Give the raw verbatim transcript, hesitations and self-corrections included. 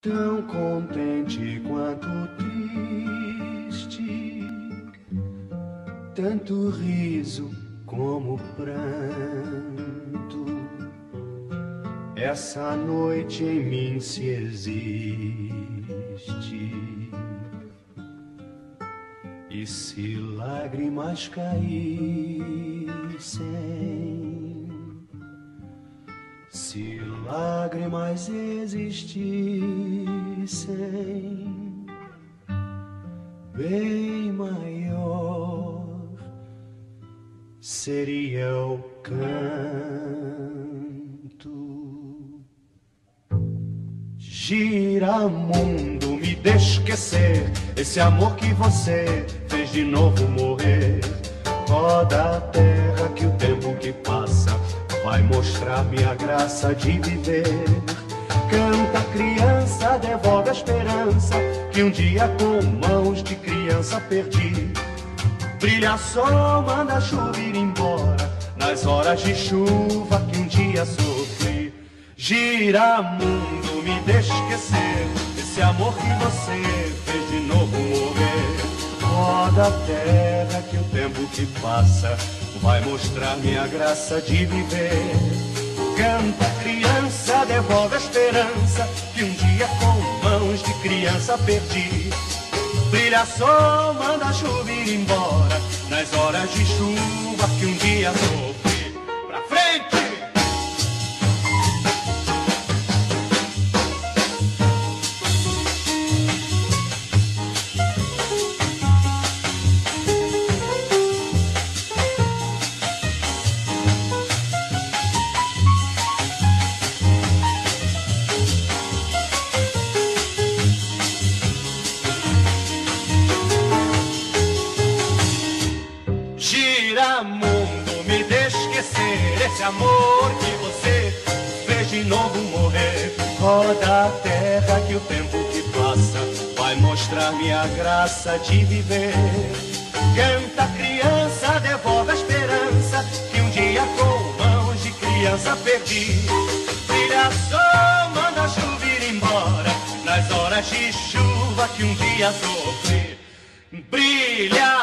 Tão contente quanto triste, tanto riso como pranto. Essa noite em mim se existe, e se lágrimas caíssem, se lágrimas existissem, bem maior seria o canto. Gira mundo, me deixa esquecer esse amor que você fez de novo morrer. Roda a terra que o tempo que passa vai mostrar-me a graça de viver. Canta, criança, devolve a esperança que um dia com mãos de criança perdi. Brilha sol, manda a chuva ir embora nas horas de chuva que um dia sofri. Gira mundo, me deixa esquecer esse amor que você fez de novo morrer. Roda a terra que o tempo que passa vai mostrar minha graça de viver. Canta, criança, devolve a esperança que um dia com mãos de criança perdi. Brilha sol, manda a chuva ir embora nas horas de chuva que um dia sofri. Pra frente! Esse amor que você fez de novo morrer. Roda a terra que o tempo que passa vai mostrar-me a graça de viver. Canta, criança, devolve a esperança que um dia com mãos de criança perdi. Brilha sol, manda a chuva ir embora nas horas de chuva que um dia sofri. Brilha